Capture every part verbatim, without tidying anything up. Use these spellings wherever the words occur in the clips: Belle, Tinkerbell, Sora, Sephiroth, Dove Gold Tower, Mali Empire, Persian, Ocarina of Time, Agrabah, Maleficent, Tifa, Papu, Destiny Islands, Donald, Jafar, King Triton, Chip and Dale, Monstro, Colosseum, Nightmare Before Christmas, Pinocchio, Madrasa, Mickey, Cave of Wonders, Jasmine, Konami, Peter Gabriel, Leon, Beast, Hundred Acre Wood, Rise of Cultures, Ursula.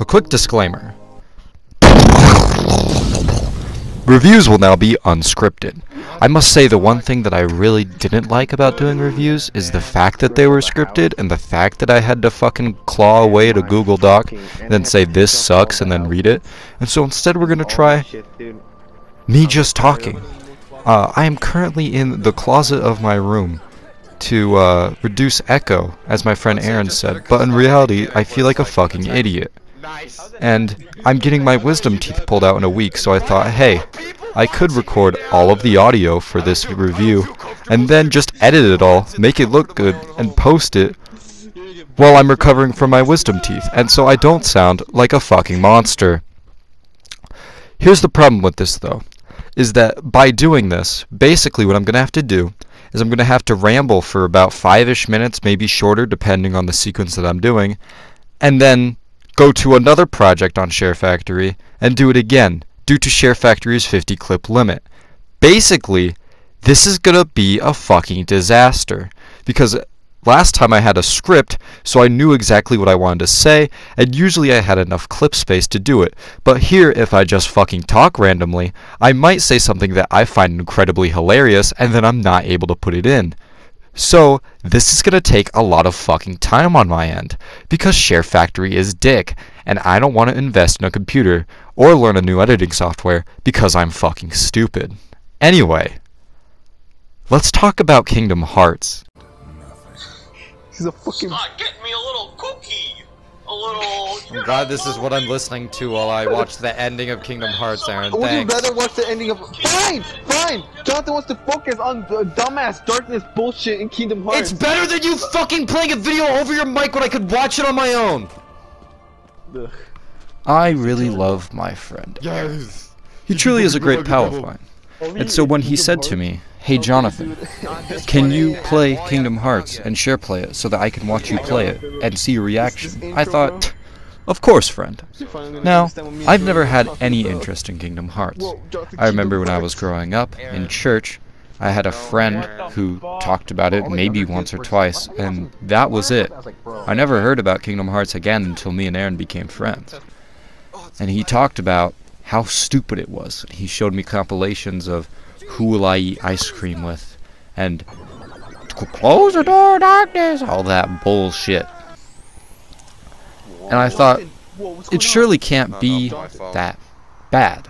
A quick disclaimer. Reviews will now be unscripted. I must say the one thing that I really didn't like about doing reviews is the fact that they were scripted and the fact that I had to fucking claw away at a Google Doc and then say this sucks and then read it. And so instead we're gonna try me just talking. Uh, I am currently in the closet of my room to uh, reduce echo, as my friend Aaron said, but in reality I feel like a fucking idiot. And I'm getting my wisdom teeth pulled out in a week, so I thought, hey, I could record all of the audio for this review, and then just edit it all, make it look good, and post it while I'm recovering from my wisdom teeth, and so I don't sound like a fucking monster. Here's the problem with this, though, is that by doing this, basically what I'm going to have to do is I'm going to have to ramble for about five-ish minutes, maybe shorter, depending on the sequence that I'm doing, and then go to another project on ShareFactory and do it again due to ShareFactory's fifty clip limit. Basically, this is gonna be a fucking disaster because last time I had a script, so I knew exactly what I wanted to say, and usually I had enough clip space to do it. But here, if I just fucking talk randomly, I might say something that I find incredibly hilarious and then I'm not able to put it in. So, this is gonna take a lot of fucking time on my end, because ShareFactory is dick, and I don't want to invest in a computer, or learn a new editing software, because I'm fucking stupid. Anyway, let's talk about Kingdom Hearts. He's a fucking- Stop, get me a little cookie! A little- I'm glad this is what I'm listening to while I watch the ending of Kingdom Hearts, Aaron, thanks. Would you rather watch the ending of- Fine! Fine! Jonathan wants to focus on the dumbass darkness bullshit in Kingdom Hearts. It's better than you fucking playing a video over your mic when I could watch it on my own! Ugh. I really love my friend. Yes. He truly is a great pal of mine. And so when he said to me, hey Jonathan, can you play Kingdom Hearts and share play it so that I can watch you play it and see your reaction? I thought, of course, friend. Now, I've never had any interest in Kingdom Hearts. I remember when I was growing up in church, I had a friend who talked about it maybe once or twice, and that was it. I never heard about Kingdom Hearts again until me and Aaron became friends. And he talked about how stupid it was. He showed me compilations of who will I eat ice cream with, and close the door, darkness, all that bullshit. And I thought, it surely can't be that bad.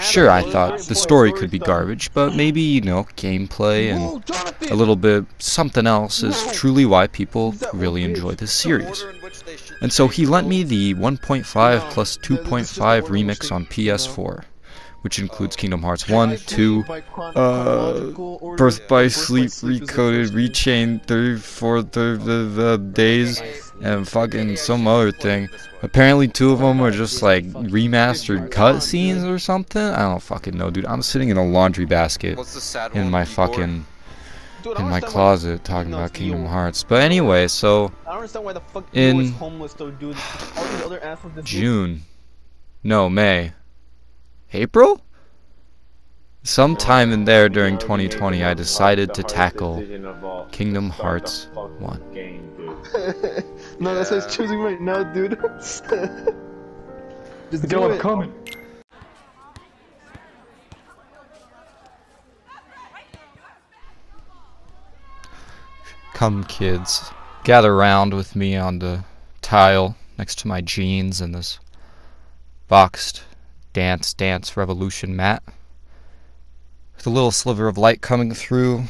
Sure, I thought the story could be garbage, but maybe, you know, gameplay and a little bit something else is truly why people really enjoy this series. And so he lent me the one point five plus two point five remix on P S four, which includes Kingdom Hearts one, two, uh, Birth by Sleep, Recoded, Rechained, thirty-four the Days, and fucking some other thing. Apparently two of them are just like remastered cutscenes or something? I don't fucking know, dude. I'm sitting in a laundry basket in my fucking... in my closet talking about Kingdom Hearts. But anyway, so... in... June. No, May. April? Sometime in there during twenty twenty, I decided to tackle Kingdom Hearts one. No, that's what I'm choosing right now, dude. Just go, I'm coming. Come, kids. Gather round with me on the tile next to my jeans and this boxed Dance Dance Revolution mat, with a little sliver of light coming through,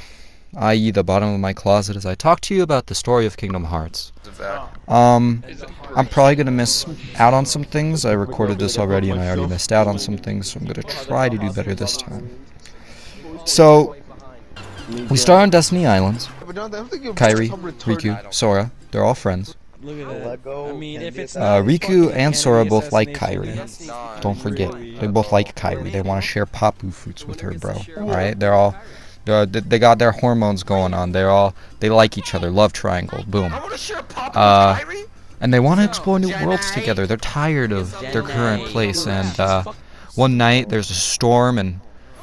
that is the bottom of my closet, as I talk to you about the story of Kingdom Hearts. Um, I'm probably going to miss out on some things. I recorded this already and I already missed out on some things, so I'm going to try to do better this time. So, we start on Destiny Islands. Kairi, Riku, Sora, they're all friends. Look at that. I mean, if it's uh, Riku and Sora both like Kairi. Don't forget, they both like Kairi. They want to share Papu fruits with her, bro. All right, they're all, they're, they got their hormones going on. They're all, they like each other. Love triangle. Boom. Uh, and they want to explore new worlds together. They're tired of their current place. And uh, one night there's a storm, and,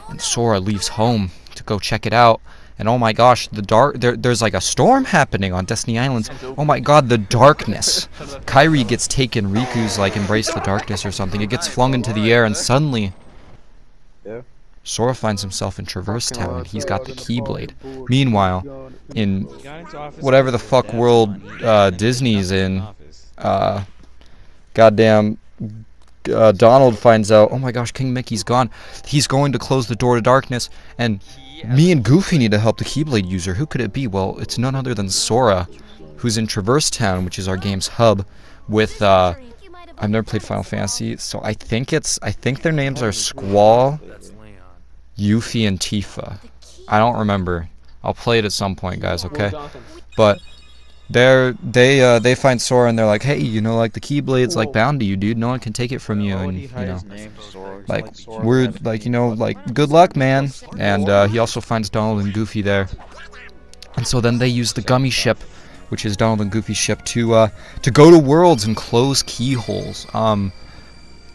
and Sora leaves home to go check it out. And oh my gosh, the dark, there, there's like a storm happening on Destiny Islands. Oh my god, the darkness. Kairi gets taken, Riku's like embrace the darkness or something. It gets flung into the air and suddenly... Yeah. Sora finds himself in Traverse Town and he's got the Keyblade. Meanwhile, in whatever the fuck world uh, Disney's in, uh, goddamn uh, Donald finds out, oh my gosh, King Mickey's gone. He's going to close the door to darkness, and me and Goofy need to help the Keyblade user. Who could it be? Well, it's none other than Sora, who's in Traverse Town, which is our game's hub, with, uh... I've never played Final Fantasy, so I think it's... I think their names are Squall, Yuffie, and Tifa. I don't remember. I'll play it at some point, guys, okay? But they're... They, uh, they find Sora, and they're like, hey, you know, like, the Keyblade's, like, bound to you, dude. No one can take it from you, and, you know... Like, we're, like, you know, like, good luck, man. And, uh, he also finds Donald and Goofy there. And so then they use the Gummi Ship, which is Donald and Goofy's ship, to, uh, to go to worlds and close keyholes. Um,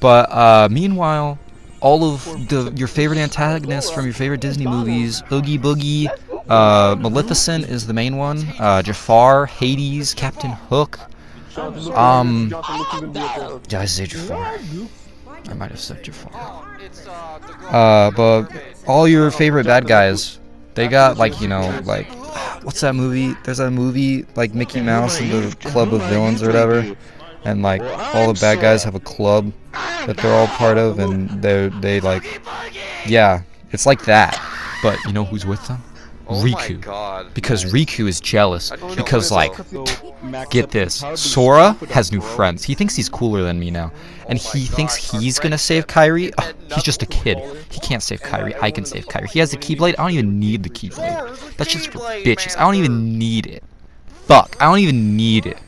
but, uh, meanwhile, all of the, your favorite antagonists from your favorite Disney movies, Oogie Boogie, uh, Maleficent is the main one, uh, Jafar, Hades, Captain Hook, um, did I say Jafar? I might have said Jafar. Uh, but all your favorite bad guys, they got, like, you know, like, what's that movie? There's a movie, like, Mickey Mouse and the Club of Villains or whatever, and, like, all the bad guys have a club that they're all part of, and they, they like, yeah, it's like that. But you know who's with them? Riku. Because Riku is jealous. Because, like, get this, Sora has new friends. He thinks he's cooler than me now. And he thinks he's gonna save Kairi. Oh, he's just a kid. He can't save Kairi. I can save Kairi. He has the Keyblade. I don't even need the Keyblade. That's just for bitches. I don't even need it. Fuck. I don't even need it.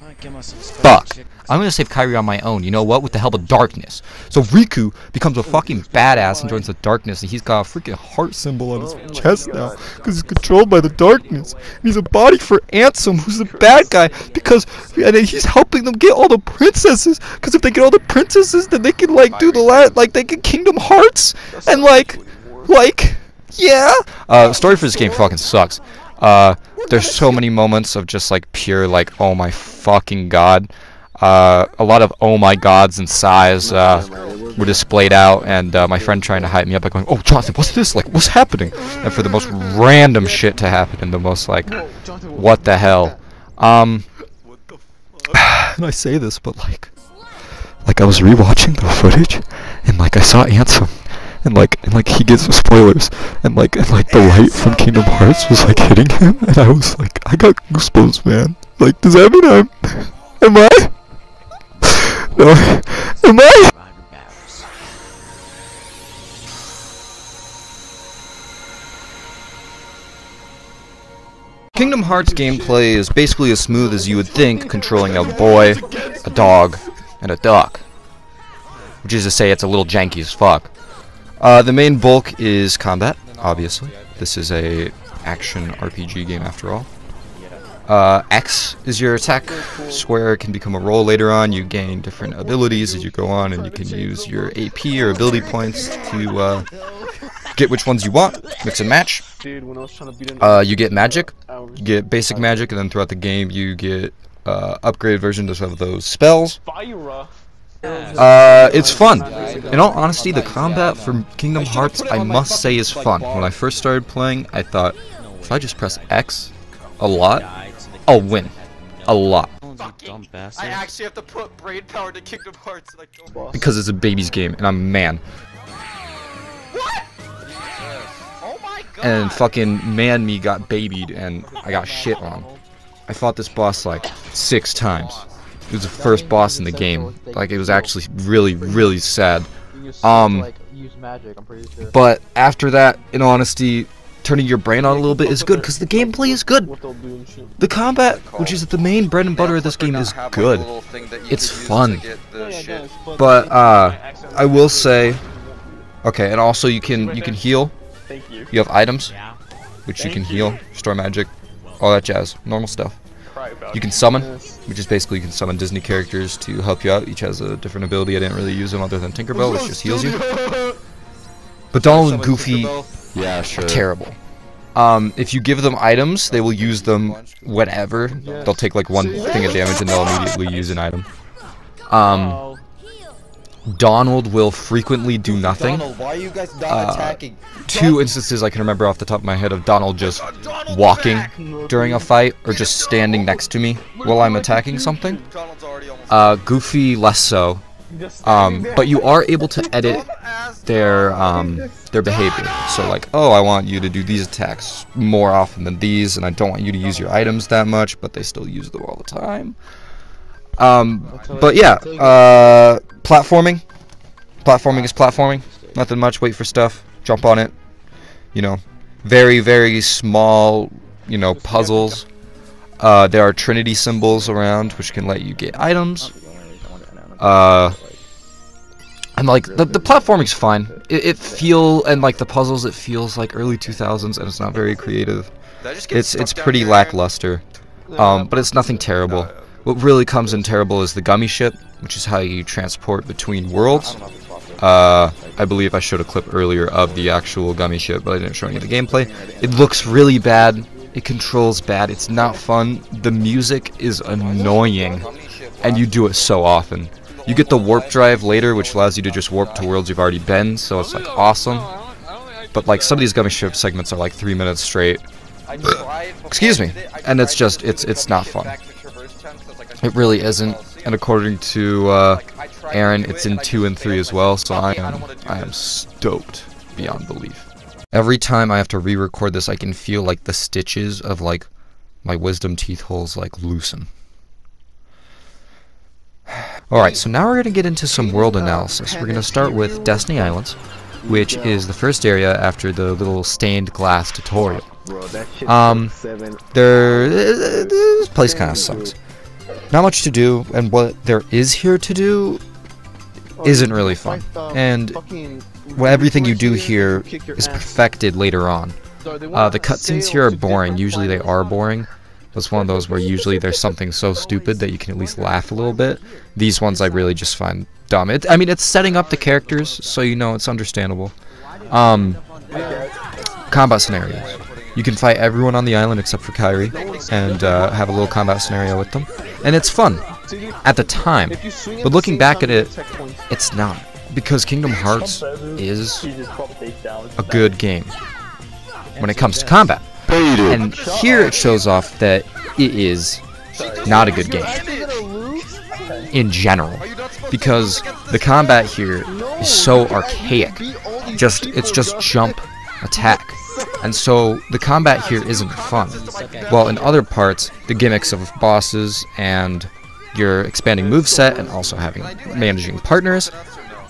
Fuck. I'm gonna save Kairi on my own, you know what? With the help of darkness. So Riku becomes a fucking badass and joins the darkness, and he's got a freaking heart symbol on his chest now, because he's controlled by the darkness. And he's a body for Ansem, who's the bad guy, because and he's helping them get all the princesses, because if they get all the princesses, then they can, like, do the la- like, they get Kingdom Hearts, and, like, like, yeah? Uh, the story for this game fucking sucks. Uh, there's so many moments of just, like, pure, like, oh my fucking god. Uh, a lot of oh my gods and sighs uh, were displayed out, and uh, my friend trying to hype me up by going, oh, Jonathan, what's this? Like, what's happening? And for the most random shit to happen, and the most, like, what the hell? Um, and I say this, but, like, like, I was rewatching the footage, and, like, I saw Ansem. And like, and like, he gets some spoilers, and like, and like, the light from Kingdom Hearts was like hitting him, and I was like, I got goosebumps, man. Like, does that mean I'm, am I? No, am I? Kingdom Hearts gameplay is basically as smooth as you would think, controlling a boy, a dog, and a duck. Which is to say, it's a little janky as fuck. Uh, the main bulk is combat, obviously. This is a action R P G game after all. Uh, X is your attack. Square can become a roll later on. You gain different abilities as you go on, and you can use your A P or ability points to uh, get which ones you want, mix and match. Uh, you get magic, you get basic magic, and then throughout the game you get uh, upgraded versions of those spells. Uh, it's fun. In all honesty, the combat for Kingdom Hearts, I must say, is fun. When I first started playing, I thought, if I just press X a lot, I'll win. A lot. I actually have to put brain power to Kingdom Hearts. Because it's a baby's game, and I'm a man. And fucking man me got babied, and I got shit on. I fought this boss like six times. It was the first boss in the game. Like, it was actually really, really sad. Um, but after that, in honesty, turning your brain on a little bit is good, because the gameplay is good. The combat, which is the main bread and butter of this game, is good. It's fun. But, uh, I will say... Okay, and also you can, you can heal. You have items, which you can heal, store magic, all that jazz, normal stuff. You can summon, which is basically you can summon Disney characters to help you out. Each has a different ability. I didn't really use them other than Tinkerbell, which just heals you. But Donald and Goofy yeah, sure. are terrible. Um, if you give them items, they will use them whenever. They'll take like one thing of damage and they'll immediately use an item. Um, Donald will frequently do nothing. Uh, two instances I can remember off the top of my head of Donald just walking during a fight or just standing next to me while I'm attacking something. Uh, Goofy less so. Um, but you are able to edit their um, their behavior. So like, oh, I want you to do these attacks more often than these, and I don't want you to use your items that much, but they still use them all the time. Um, but yeah, uh, platforming. Platforming is platforming. Nothing much. Wait for stuff. Jump on it. You know, very, very small, you know, puzzles. Uh, there are Trinity symbols around, which can let you get items. Uh, and like the the platforming's fine. It, it feel and like the puzzles, it feels like early two thousands, and it's not very creative. It's it's pretty lackluster, um, but it's nothing terrible. What really comes in terrible is the Gummi Ship, which is how you transport between worlds. Uh, I believe I showed a clip earlier of the actual Gummi Ship, but I didn't show any of the gameplay. It looks really bad. It controls bad. It's not fun. The music is annoying, and you do it so often. You get the warp drive later, which allows you to just warp to worlds you've already been, so it's like awesome. But like some of these Gummi Ship segments are like three minutes straight. Excuse me. And it's just, it's it's not fun. It really isn't. And according to uh, Aaron, it's in two and three as well, so I am, I am stoked beyond belief. Every time I have to re-record this, I can feel like the stitches of like my wisdom teeth holes like loosen. Alright, so now we're going to get into some world analysis. We're going to start with Destiny Islands, which is the first area after the little stained glass tutorial. Um, there, this place kind of sucks. Not much to do, and what there is here to do isn't really fun. And everything you do here is perfected later on. Uh, the cutscenes here are boring. Usually they are boring. It's one of those where usually there's something so stupid that you can at least laugh a little bit. These ones I really just find dumb. It, I mean, it's setting up the characters, so you know it's understandable. Um, combat scenarios. You can fight everyone on the island except for Kairi, and uh, have a little combat scenario with them. And it's fun at the time. But looking back at it, it's not. Because Kingdom Hearts is a good game when it comes to combat. And here it shows off that it is not a good game in general, because the combat here is so archaic. Just it's just jump, attack, and so the combat here isn't fun. While in other parts, the gimmicks of bosses and your expanding moveset and also having managing partners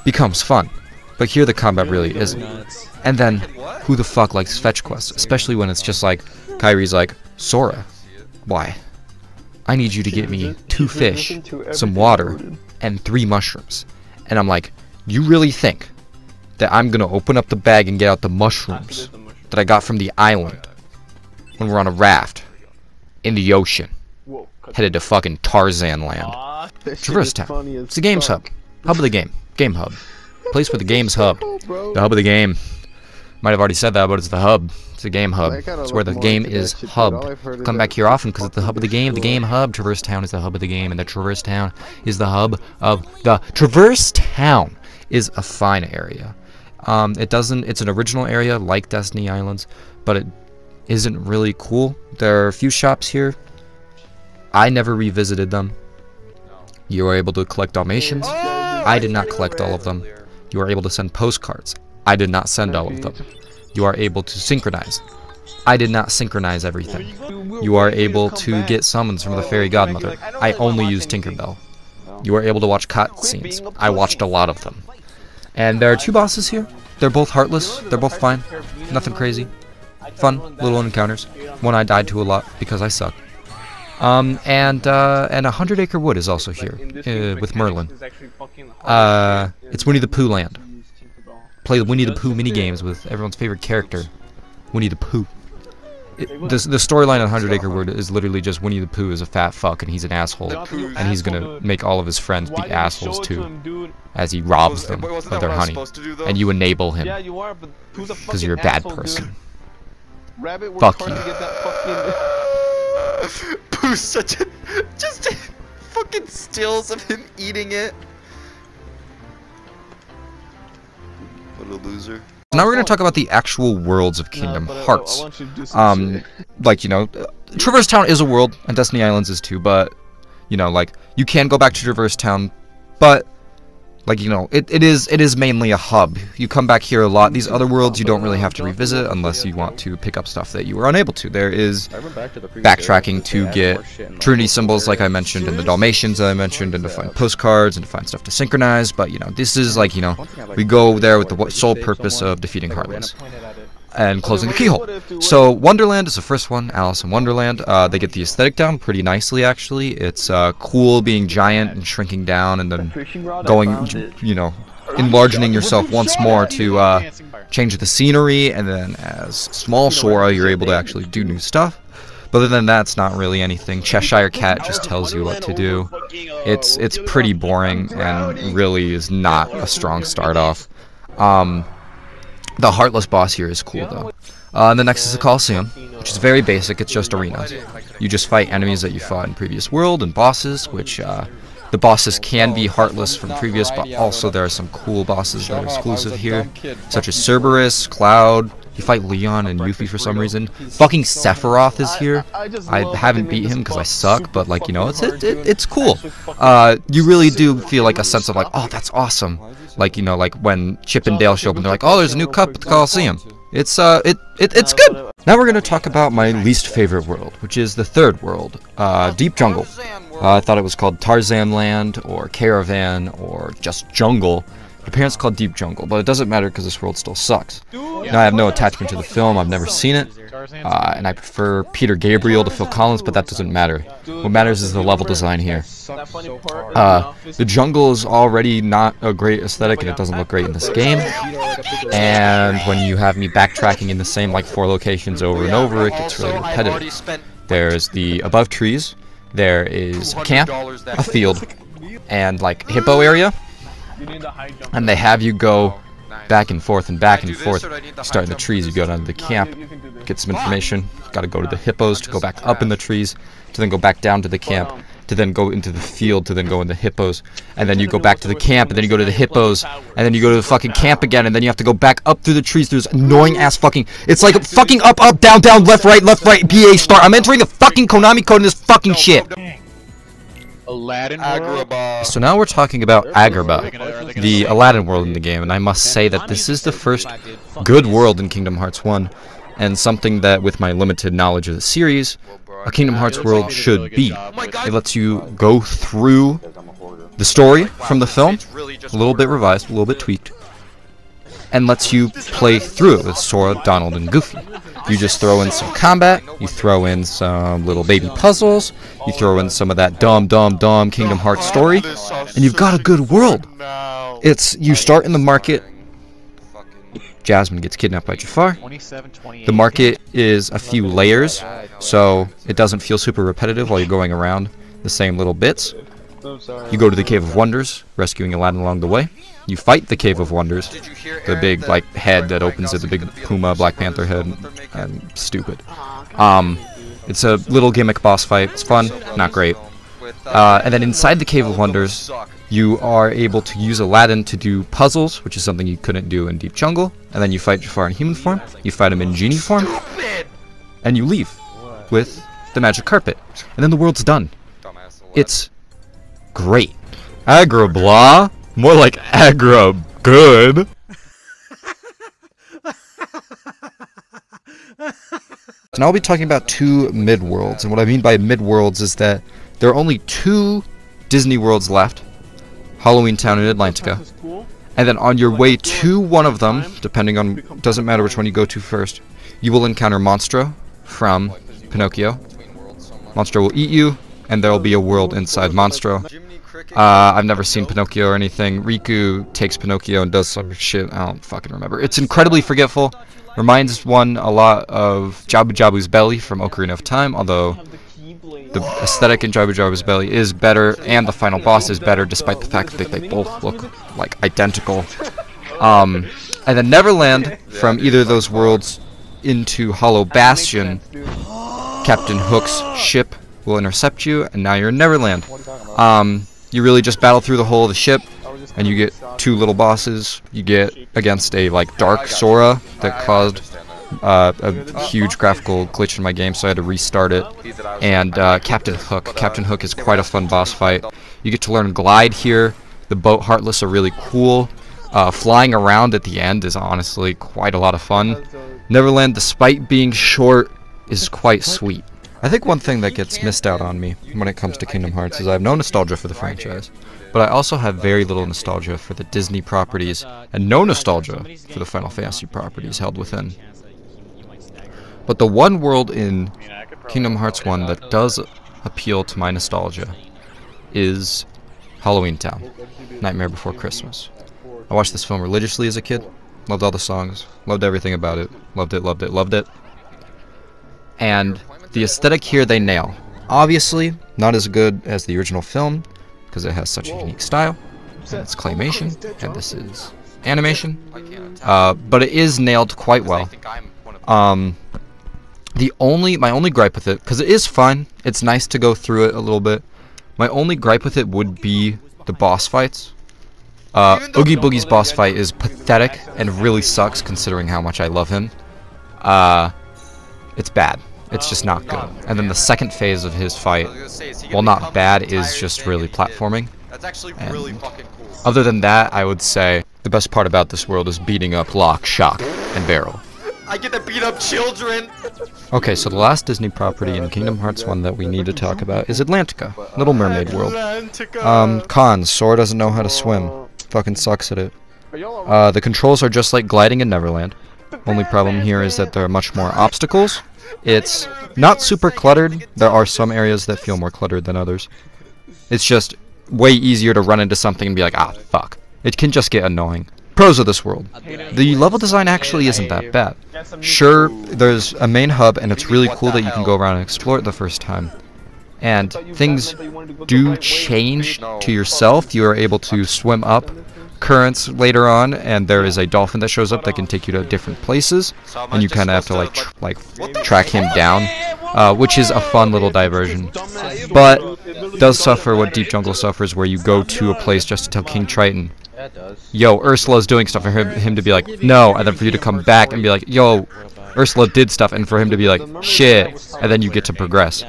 becomes fun. But here the combat really isn't. And then, who the fuck likes fetch quests? Especially when it's just like, Kairi's like, Sora, why? I need you to get me two fish, some water, and three mushrooms. And I'm like, you really think that I'm gonna open up the bag and get out the mushrooms that I got from the island when we're on a raft in the ocean, headed to fucking Tarzan land? Traverse Town. It's the game's hub. Hub of the game. Game hub. Place where the game's hub. The hub of the game. Might have already said that, but it's the hub. It's the game hub. It's where the game is hub. Come back here often because it's the hub of the game. The game hub. Traverse Town is the hub of the game, and the Traverse Town is the hub of the... Traverse Town is a fine area. Um, it doesn't... It's an original area like Destiny Islands, but it isn't really cool. There are a few shops here. I never revisited them. You are able to collect Dalmatians. I did not collect all of them. You are able to send postcards. I did not send all of them. You are able to synchronize. I did not synchronize everything. You are able to get summons from the fairy godmother. I only used Tinkerbell. You are able to watch cutscenes. I watched a lot of them. And there are two bosses here. They're both heartless. They're both fine. Nothing crazy. Fun little encounters. One I died to a lot because I suck. Um, and, uh, and a Hundred Acre Wood is also here, uh, with Merlin. Uh, it's Winnie the Pooh land. Play the Winnie the Pooh minigames with everyone's favorite character, Winnie the Pooh. It, the the storyline on Hundred Acre Wood is literally just Winnie the Pooh is a fat fuck and he's an asshole, and he's gonna make all of his friends be assholes too, as he robs them of their honey, and you enable him, because you're a bad person. Rabbit was trying to get that fucking... Pooh's such a... Just fucking stills of him eating it. What a loser. Now we're going to talk about the actual worlds of Kingdom no, Hearts. I, I want you to do some um, shit. Like, you know, Traverse Town is a world, and Destiny Islands is too, but, you know, like, you can go back to Traverse Town, but, like, you know, it, it is it is mainly a hub. You come back here a lot. These other worlds you don't really have to revisit unless you want to pick up stuff that you were unable to. There is backtracking to get Trinity symbols, like I mentioned, and the Dalmatians that I mentioned, and to find postcards, and to find stuff to synchronize, but, you know, this is, like, you know, we go there with the sole purpose of defeating Heartless and closing the keyhole. So, Wonderland is the first one, Alice in Wonderland. Uh, they get the aesthetic down pretty nicely, actually. It's uh, cool being giant and shrinking down and then going, you know, enlarging yourself once more to uh, change the scenery, and then as small Sora, you're able to actually do new stuff. But other than that, it's not really anything. Cheshire Cat just tells you what to do. It's, it's pretty boring and really is not a strong start-off. Um... The Heartless boss here is cool, though. Uh, the next is the Colosseum, which is very basic. It's just arenas. You just fight enemies that you fought in previous world and bosses, which uh, the bosses can be Heartless from previous, but also there are some cool bosses that are exclusive here, such as Cerberus, Cloud. You fight Leon and Yuffie for some reason. Fucking Sephiroth is here. I haven't beat him because I suck, but, like, you know, it's it, it, it's cool. Uh, you really do feel like a sense of, like, oh, that's awesome. Like, you know, like when Chip and Dale show up and they're like, oh, there's a new cup at the Coliseum. It's uh, it, it it's good. Now we're gonna talk about my least favorite world, which is the third world, uh, Deep Jungle. Uh, I thought it was called Tarzan Land or Caravan or just Jungle. My parents called Deep Jungle, but it doesn't matter because this world still sucks. Now I have no attachment to the film, I've never seen it, uh, and I prefer Peter Gabriel to Phil Collins, but that doesn't matter. What matters is the level design here. Uh, the jungle is already not a great aesthetic, and it doesn't look great in this game, and when you have me backtracking in the same, like, four locations over and over, it gets really repetitive. There's the above trees, there is a camp, a field, and, like, hippo area. And they have you go back and forth and back and forth. You start in the trees, you go down to the camp, get some information, gotta go to the hippos to go back up in the trees, to then go back down to the camp, to then go into the field, to then go in the hippos, and then you go back to the camp, and then you go to the hippos, and then you go to the fucking camp again, and then you have to go back up through the trees through this annoying ass fucking... It's like fucking up, up, down, down, left, right, left, right, B A start. I'm entering the fucking Konami code in this fucking shit. Aladdin Agrabah. So now we're talking about Agrabah, the Aladdin world in the game, and I must say that this is the first good world in Kingdom Hearts one, and something that, with my limited knowledge of the series, a Kingdom Hearts world should be. It lets you go through the story from the film, a little bit revised, a little bit tweaked, and lets you play through it with Sora, Donald, and Goofy. You just throw in some combat, you throw in some little baby puzzles, you throw in some of that dumb, dumb, dumb Kingdom Hearts story, and you've got a good world. It's, you start in the market, Jasmine gets kidnapped by Jafar. The market is a few layers, so it doesn't feel super repetitive while you're going around the same little bits. You go to the Cave of Wonders, rescuing Aladdin along the way. You fight the Cave of Wonders, the big, like, head that opens it, the big Puma, Black Panther head, and, and stupid. Um, it's a little gimmick boss fight. It's fun, not great. Uh, and then inside the Cave of Wonders, you are able to use Aladdin to do puzzles, which is something you couldn't do in Deep Jungle. And then you fight Jafar in human form, you fight him in genie form, and you leave with the magic carpet. And then the world's done. It's great. Agrabah. More like aggro good. And I'll be talking about two mid-worlds, and what I mean by mid-worlds is that there are only two Disney worlds left, Halloween Town and Atlantica, and then on your way to one of them, depending on, doesn't matter which one you go to first, you will encounter Monstro from Pinocchio. Monstro will eat you, and there will be a world inside Monstro. Uh, I've never seen Pinocchio or anything. Riku takes Pinocchio and does some shit. I don't fucking remember. It's incredibly forgetful. Reminds one a lot of Jabu Jabu's Belly from Ocarina of Time, although the aesthetic in Jabu Jabu's Belly is better, and the final boss is better, despite the fact that they both look, like, identical. Um, and then Neverland, from either of those worlds, into Hollow Bastion, Captain Hook's ship will intercept you, and now you're in Neverland. Um, you really just battle through the whole of the ship, and you get two little bosses. You get against a like dark Sora that caused uh, a huge graphical glitch in my game, so I had to restart it. And uh, Captain Hook. Captain Hook is quite a fun boss fight. You get to learn Glide here. The boat Heartless are really cool. Uh, flying around at the end is honestly quite a lot of fun. Neverland, despite being short, is quite sweet. I think one thing that gets missed out on me when it comes to Kingdom Hearts is I have no nostalgia for the franchise, but I also have very little nostalgia for the Disney properties and no nostalgia for the Final Fantasy properties held within. But the one world in Kingdom Hearts one that does appeal to my nostalgia is Halloween Town, Nightmare Before Christmas. I watched this film religiously as a kid, loved all the songs, loved everything about it, loved it, loved it, loved it. And the aesthetic here they nail. Obviously, not as good as the original film, because it has such a unique style, and it's claymation, and this is animation, uh, but it is nailed quite well. Um, the only, my only gripe with it, because it is fun, it's nice to go through it a little bit, my only gripe with it would be the boss fights. Uh, Oogie Boogie's boss fight is pathetic and really sucks considering how much I love him. Uh, it's bad. It's just not good. And then the second phase of his fight, while not bad, is just really platforming. And other than that, I would say the best part about this world is beating up Lock, Shock, and Barrel. I get to beat up children! Okay, so the last Disney property in Kingdom Hearts one that we need to talk about is Atlantica, Little Mermaid World. Um, cons, Sora doesn't know how to swim. Fucking sucks at it. Uh, the controls are just like gliding in Neverland. Only problem here is that there are much more obstacles. It's not super cluttered. There are some areas that feel more cluttered than others. It's just way easier to run into something and be like, ah, fuck. It can just get annoying. Pros of this world. The level design actually isn't that bad. Sure, there's a main hub, and it's really cool that you can go around and explore it the first time. And things do change to yourself. You are able to swim up currents later on, and there is a dolphin that shows up that can take you to different places, and you kind of have to like tr like track him down, uh, which is a fun little diversion, but does suffer what Deep Jungle suffers, where you go to a place just to tell King Triton, yo, Ursula's doing stuff, and for him to be like, no, and then for you to come back and be like, yo, Ursula did stuff, and for him to be like, shit, and then you get to progress.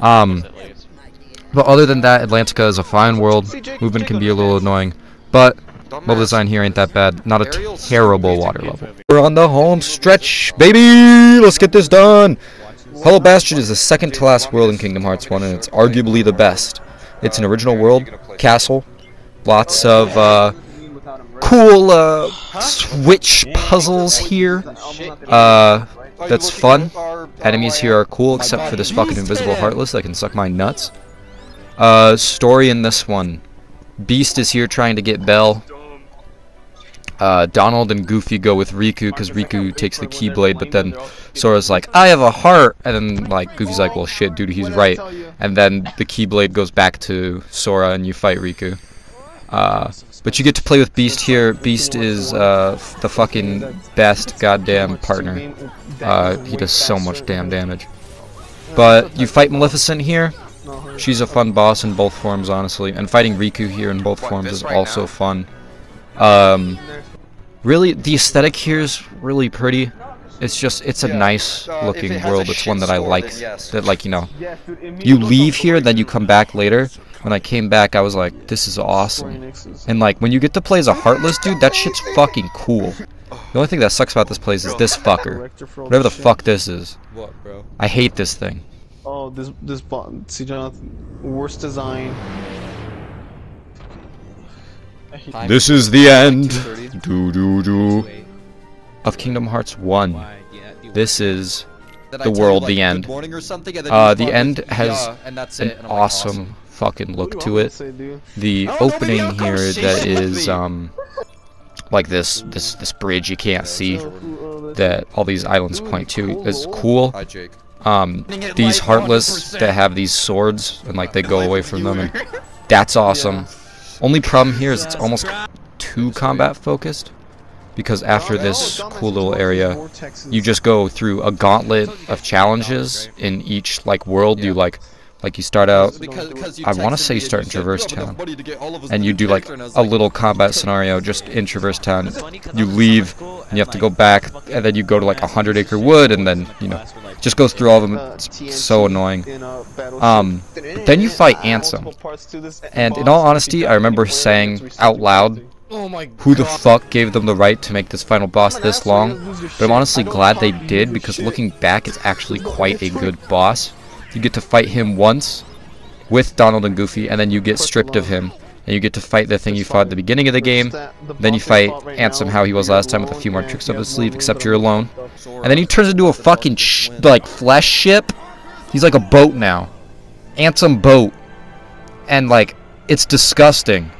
Um, but other than that, Atlantica is a fine world. Movement can be a little annoying, but level design here ain't that bad. Not a terrible water level. We're on the home stretch, baby! Let's get this done! Hollow Bastion is the second to last world in Kingdom Hearts one, and it's arguably the best. It's an original world, castle, lots of, uh... cool uh, switch puzzles here uh, that's fun. Enemies here are cool except for this fucking invisible Heartless that can suck my nuts. Uh, story in this one. Beast is here trying to get Belle. Uh, Donald and Goofy go with Riku because Riku takes the Keyblade, but then Sora's like, I have a heart! And then like Goofy's like, well shit dude, he's right. And then the Keyblade goes back to Sora and you fight Riku. Uh, But you get to play with Beast here. Beast is uh, the fucking best goddamn partner. Uh, he does so much damn damage. But you fight Maleficent here. She's a fun boss in both forms, honestly. And fighting Riku here in both forms is also fun. Um, really, the aesthetic here is really pretty. It's just, it's a nice looking world. It's one that I like. That, like, you know, you leave here, then you come back later. When I came back, I was like, this is awesome. And like, when you get to play as a Heartless dude, that shit's fucking cool. The only thing that sucks about this place is this fucker. Whatever the fuck this is. I hate this thing. Oh, this, this bot, see Jonathan, worst design. This is the end. Do do do. Of Kingdom Hearts one. This is the world, the end. Uh, the end has an awesome fucking look to it. The opening here that is um like this this this bridge you can't see that all these islands point to is cool. Um these Heartless that have these swords and like they go away from them, and that's awesome. Only problem here is it's almost too combat focused. because after this cool little area, you just go through a gauntlet of challenges in each like world. You like, like you start out, I want to say you start in Traverse Town, and you do like a little combat scenario just in Traverse Town. You leave, and you have to go back, and then you go to like a Hundred Acre Wood, and then you know, just goes through all of them. It's so annoying. Um, then you fight Ansem, and in all honesty, I remember saying out loud, oh my God, who the fuck gave them the right to make this final boss this long? But I'm honestly glad they did, because looking back, it's actually quite a good boss. You get to fight him once with Donald and Goofy, and then you get stripped of him, and you get to fight the thing you fought at the beginning of the game. Then you fight Ansem how he was last time, with a few more tricks up his sleeve, except you're alone. And then he turns into a fucking sh like flesh ship. He's like a boat now, Ansem boat, and like it's disgusting.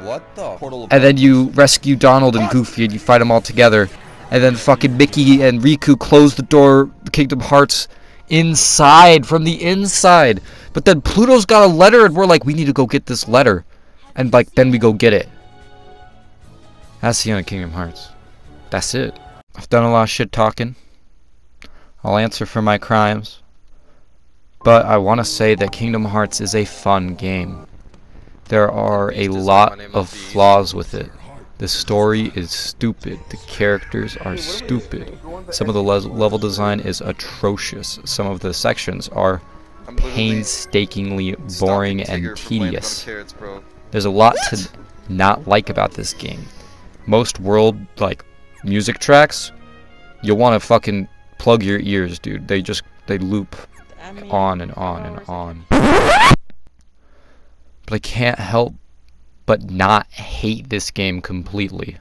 What the? And then you rescue Donald and Goofy, and you fight them all together. And then fucking Mickey and Riku close the door to Kingdom Hearts inside, from the inside. But then Pluto's got a letter, and we're like, we need to go get this letter. And like, then we go get it. That's the end of Kingdom Hearts. That's it. I've done a lot of shit talking. I'll answer for my crimes. But I want to say that Kingdom Hearts is a fun game. There are a lot of flaws with it. The story is stupid. The characters are stupid. Some of the le level design is atrocious. Some of the sections are painstakingly boring and tedious. There's a lot to not like about this game. Most world, like, music tracks, you'll want to fucking plug your ears, dude. They just, they loop on and on and on. But I can't help but not hate this game completely.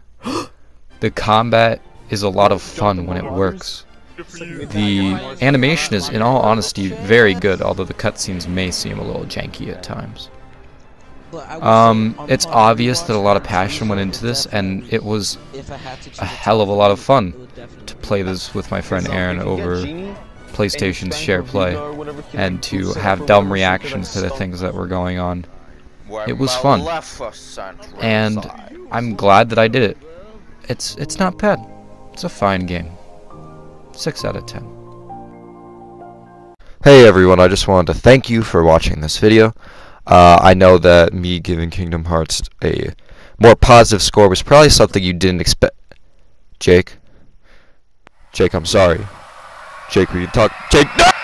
The combat is a lot of fun when it works. The animation is, in all honesty, very good, although the cutscenes may seem a little janky at times. Um, it's obvious that a lot of passion went into this, and it was a hell of a lot of fun to play this with my friend Aaron over PlayStation's SharePlay, and to have dumb reactions to the things that were going on. It was fun, and I'm glad that I did it. It's it's not bad. It's a fine game. six out of ten. Hey everyone, I just wanted to thank you for watching this video. Uh, I know that me giving Kingdom Hearts a more positive score was probably something you didn't expect. Jake? Jake, I'm sorry. Jake, we can talk. Jake, no!